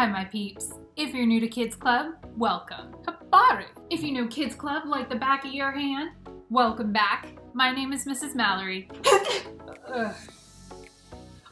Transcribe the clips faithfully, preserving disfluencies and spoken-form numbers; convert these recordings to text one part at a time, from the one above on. Hi my peeps. If you're new to Kids Club, welcome. Habari. If you know Kids Club like the back of your hand, welcome back. My name is Missus Mallory.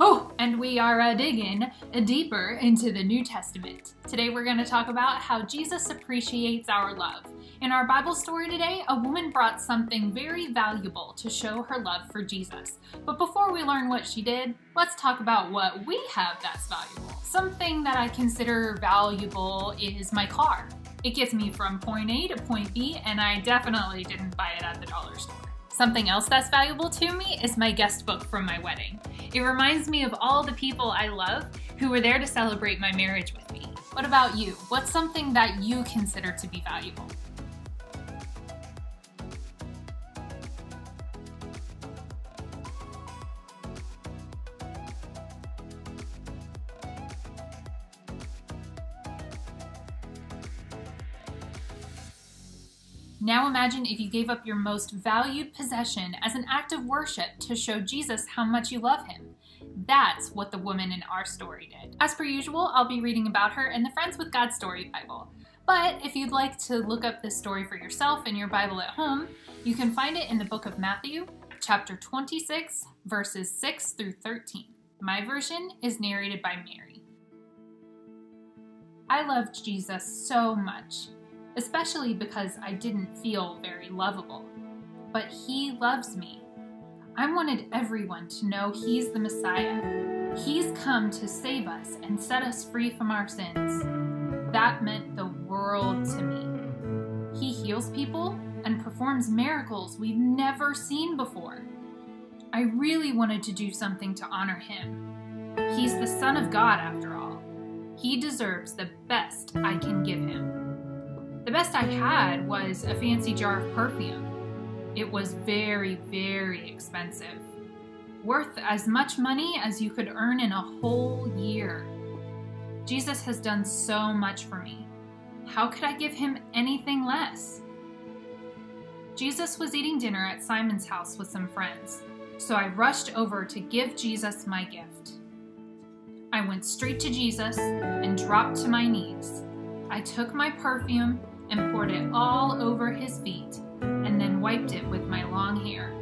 Oh, and we are uh, digging deeper into the New Testament. Today we're going to talk about how Jesus appreciates our love. In our Bible story today, a woman brought something very valuable to show her love for Jesus. But before we learn what she did, let's talk about what we have that's valuable. Something that I consider valuable is my car. It gets me from point A to point B, and I definitely didn't buy it at the dollar store. Something else that's valuable to me is my guest book from my wedding. It reminds me of all the people I love who were there to celebrate my marriage with me. What about you? What's something that you consider to be valuable? Now imagine if you gave up your most valued possession as an act of worship to show Jesus how much you love him. That's what the woman in our story did. As per usual, I'll be reading about her in the Friends with God Story Bible. But if you'd like to look up this story for yourself in your Bible at home, you can find it in the book of Matthew, chapter twenty-six, verses six through thirteen. My version is narrated by Mary. I loved Jesus so much, especially because I didn't feel very lovable. But he loves me. I wanted everyone to know he's the Messiah. He's come to save us and set us free from our sins. That meant the world to me. He heals people and performs miracles we've never seen before. I really wanted to do something to honor him. He's the Son of God, after all. He deserves the best I can give him. The best I had was a fancy jar of perfume. It was very, very expensive, worth as much money as you could earn in a whole year. Jesus has done so much for me. How could I give him anything less? Jesus was eating dinner at Simon's house with some friends, so I rushed over to give Jesus my gift. I went straight to Jesus and dropped to my knees. I took my perfume and poured it all over his feet and then wiped it with my long hair.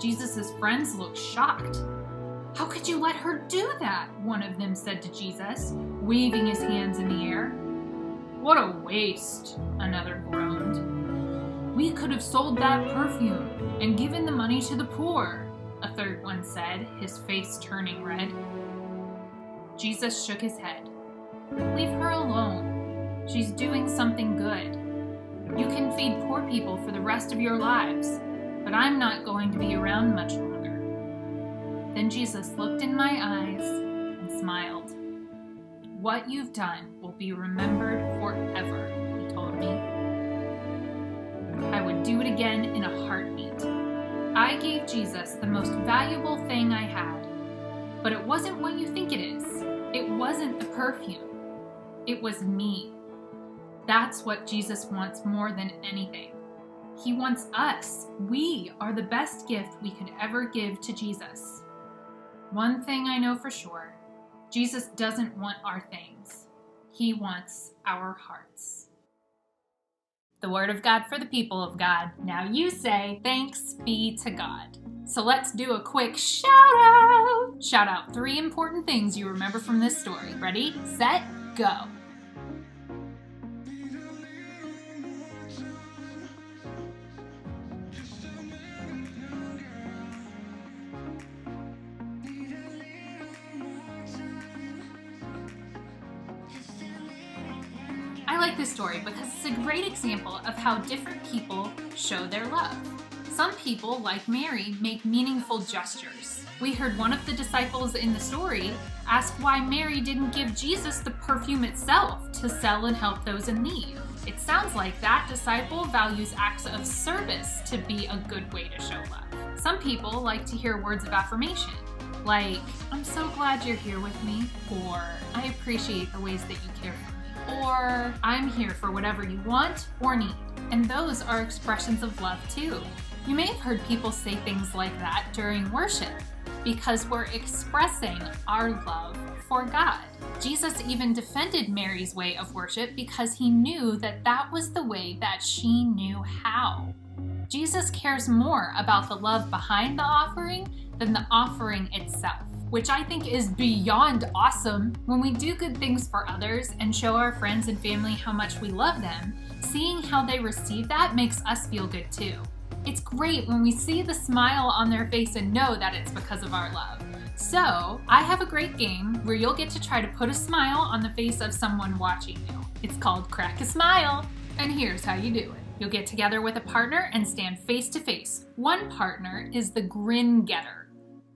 Jesus' friends looked shocked. "How could you let her do that?" one of them said to Jesus, waving his hands in the air. "What a waste," another groaned. "We could have sold that perfume and given the money to the poor," a third one said, his face turning red. Jesus shook his head. "Leave her alone. She's doing something good. You can feed poor people for the rest of your lives, but I'm not going to be around much longer." Then Jesus looked in my eyes and smiled. "What you've done will be remembered forever," he told me. I would do it again in a heartbeat. I gave Jesus the most valuable thing I had, but it wasn't what you think it is. It wasn't the perfume. It was me. That's what Jesus wants more than anything. He wants us. We are the best gift we could ever give to Jesus. One thing I know for sure, Jesus doesn't want our things. He wants our hearts. The word of God for the people of God. Now you say, thanks be to God. So let's do a quick shout out. Shout out three important things you remember from this story. Ready, set, go. I like this story because it's a great example of how different people show their love. Some people, like Mary, make meaningful gestures. We heard one of the disciples in the story ask why Mary didn't give Jesus the perfume itself to sell and help those in need. It sounds like that disciple values acts of service to be a good way to show love. Some people like to hear words of affirmation, like, "I'm so glad you're here with me," or "I appreciate the ways that you care for me," or "I'm here for whatever you want or need." And those are expressions of love too. You may have heard people say things like that during worship, because we're expressing our love for God. Jesus even defended Mary's way of worship because he knew that that was the way that she knew how. Jesus cares more about the love behind the offering than the offering itself, which I think is beyond awesome. When we do good things for others and show our friends and family how much we love them, seeing how they receive that makes us feel good too. It's great when we see the smile on their face and know that it's because of our love. So, I have a great game where you'll get to try to put a smile on the face of someone watching you. It's called Crack a Smile, and here's how you do it. You'll get together with a partner and stand face to face. One partner is the grin getter.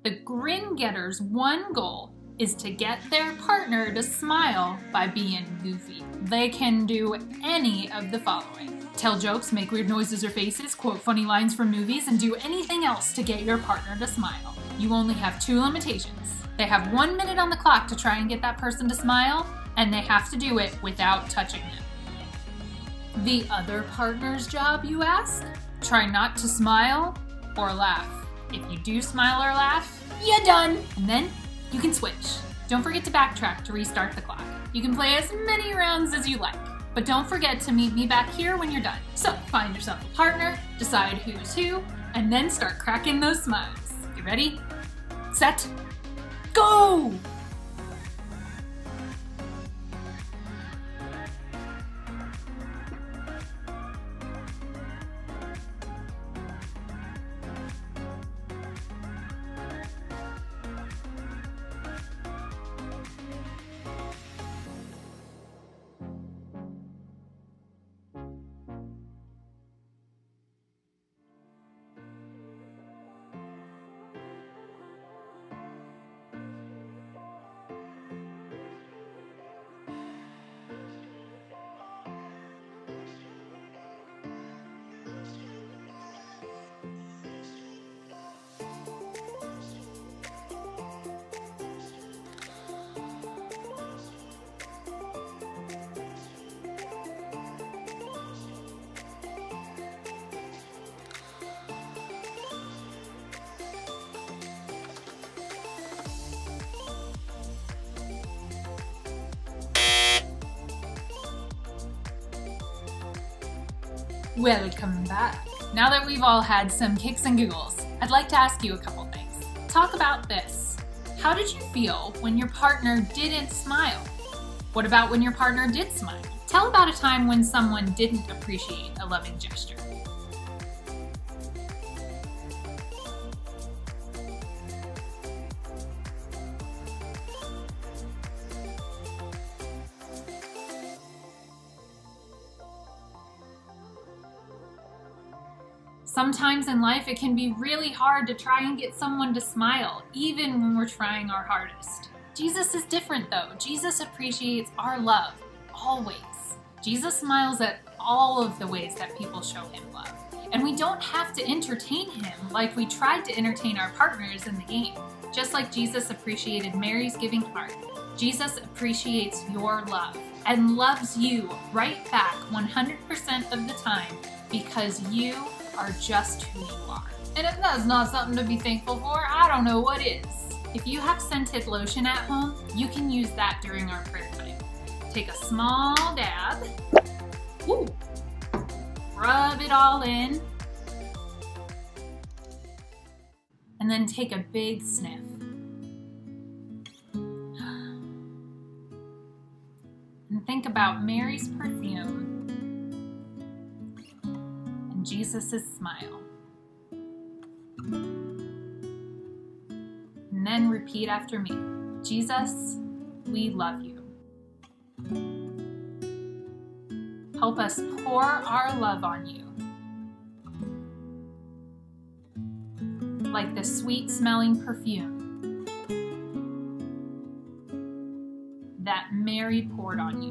The grin getter's one goal is to get their partner to smile by being goofy. They can do any of the following. Tell jokes, make weird noises or faces, quote funny lines from movies, and do anything else to get your partner to smile. You only have two limitations. They have one minute on the clock to try and get that person to smile, and they have to do it without touching them. The other partner's job, you ask? Try not to smile or laugh. If you do smile or laugh, you're done. And then you can switch. Don't forget to backtrack to restart the clock. You can play as many rounds as you like, but don't forget to meet me back here when you're done. So find yourself a partner, decide who's who, and then start cracking those smiles. You ready? Set, go! Welcome back. Now that we've all had some kicks and giggles, I'd like to ask you a couple things. Talk about this. How did you feel when your partner didn't smile? What about when your partner did smile? Tell about a time when someone didn't appreciate a loving gesture. Sometimes in life, it can be really hard to try and get someone to smile, even when we're trying our hardest. Jesus is different though. Jesus appreciates our love, always. Jesus smiles at all of the ways that people show him love. And we don't have to entertain him like we tried to entertain our partners in the game. Just like Jesus appreciated Mary's giving heart, Jesus appreciates your love and loves you right back one hundred percent of the time because you are just who you are. And if that's not something to be thankful for, I don't know what is. If you have scented lotion at home, you can use that during our prayer time. Take a small dab, ooh, rub it all in, and then take a big sniff. And think about Mary's perfume, Jesus' smile. And then repeat after me. Jesus, we love you. Help us pour our love on you. Like the sweet-smelling perfume that Mary poured on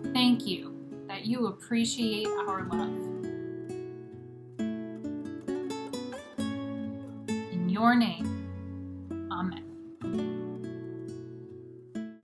you. Thank you. That you appreciate our love. In your name, amen.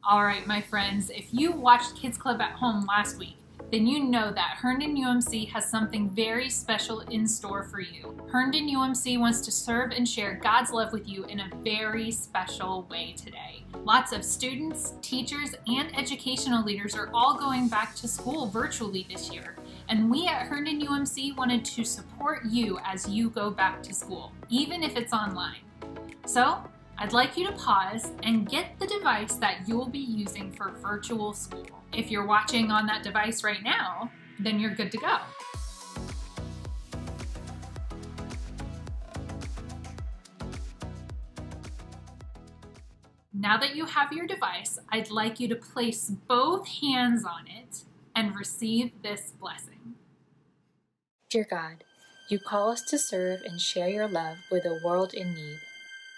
All right, my friends, if you watched Kids Club at Home last week, then you know that Herndon U M C has something very special in store for you. Herndon U M C wants to serve and share God's love with you in a very special way today. Lots of students, teachers, and educational leaders are all going back to school virtually this year, and we at Herndon U M C wanted to support you as you go back to school, even if it's online. So, I'd like you to pause and get the device that you'll be using for virtual school. If you're watching on that device right now, then you're good to go. Now that you have your device, I'd like you to place both hands on it and receive this blessing. Dear God, you call us to serve and share your love with a world in need.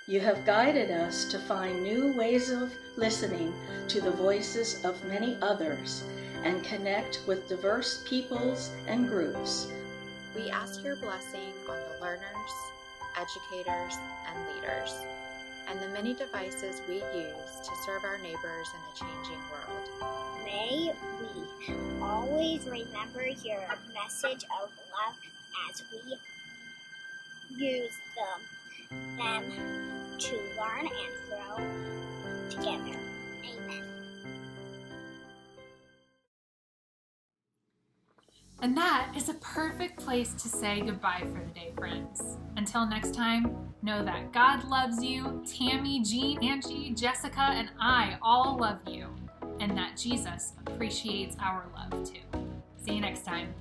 You have guided us to find new ways of listening to the voices of many others and connect with diverse peoples and groups. We ask your blessing on the learners, educators, and leaders, and the many devices we use to serve our neighbors in a changing world. May we always remember your message of love as we use them, them to learn and grow together. Amen. And that is a perfect place to say goodbye for the day, friends. Until next time, know that God loves you, Tammy, Jean, Angie, Jessica, and I all love you, and that Jesus appreciates our love too. See you next time.